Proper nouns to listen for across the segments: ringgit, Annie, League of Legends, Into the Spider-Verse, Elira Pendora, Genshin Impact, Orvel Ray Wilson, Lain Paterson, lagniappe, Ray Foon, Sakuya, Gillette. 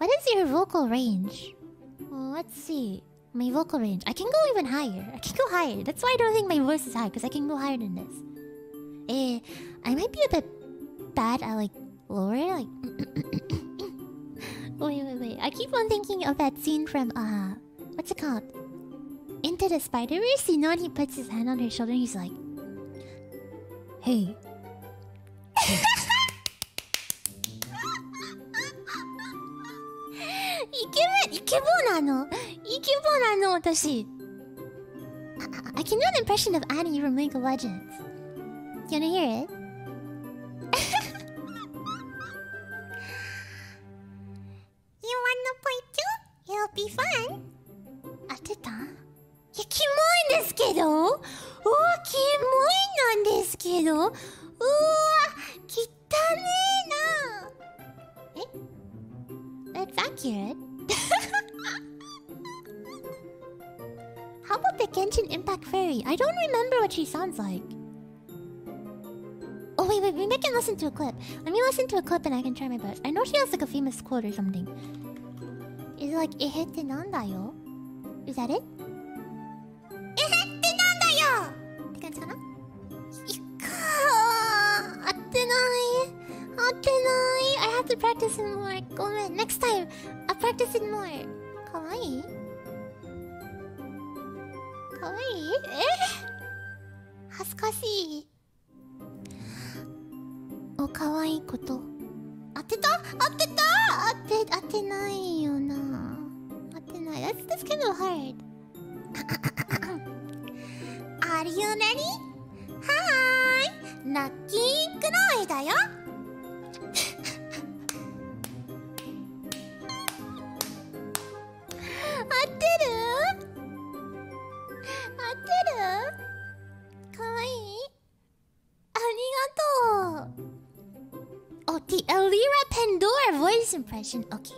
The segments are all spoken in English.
What is your vocal range? Well, let's see. My vocal range. I can go even higher. I can go higher. That's why I don't think my voice is high, because I can go higher than this. I might be a bit bad at like lower, like. Wait. I keep on thinking of that scene from what's it called? Into the Spider-Verse. You know, when he puts his hand on her shoulder, and he's like, "Hey." I can do an impression of Annie from League of Legends. You wanna hear it? You wanna play too? It'll be fun. Ah, detta? Yeah, kimoi desu kedo. Uwa, kimoi nan desu kedo. Uwa, kitanee na. Eh? That's accurate. How about the Genshin Impact fairy? I don't remember what she sounds like. Oh wait, maybe I can listen to a clip. Let me listen to a clip and I can try my best. I know she has like a famous quote or something. Is it like "Ehe te nan da yo"? Is that it? Ehe te nan da yo. Tte kanji kana? Ikka. Attenai. I have to practice it more. Gomen. Next time, I'll practice it more. Kawaii. かわいい？恥ずかしい。おかわいいこと。当てないよな。当てない。That's kind of hard. Are you ready? Hi! ラッキークロイだよ。当てる？ Oh, the Elira Pendora voice impression. Okay.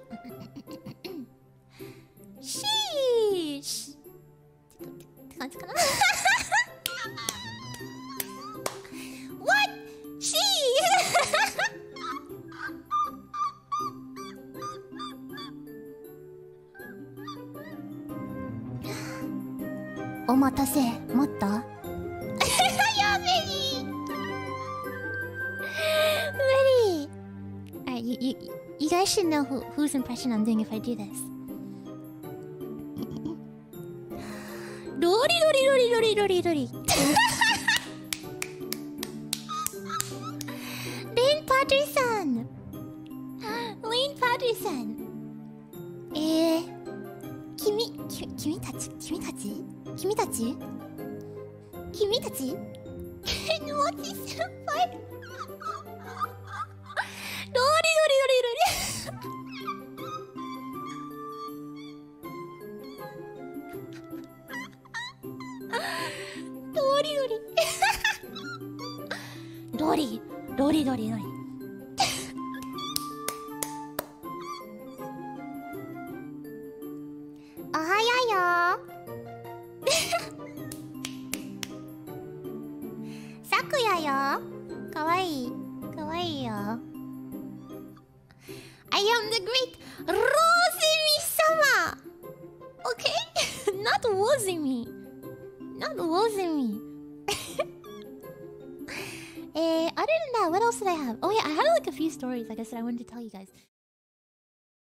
Sheesh. What? She. Omatase, motta. You guys should know whose impression I'm doing if I do this. Dori. Lain Paterson. Kimi tachi? What is your part? Dori. Dori. Ohayayo. Sakuya yo. Kawaii yo. I am the great Rosemi-sama! Okay? Not Wozemi. Other than that, what else did I have? Oh yeah, I had like a few stories, like I said, I wanted to tell you guys.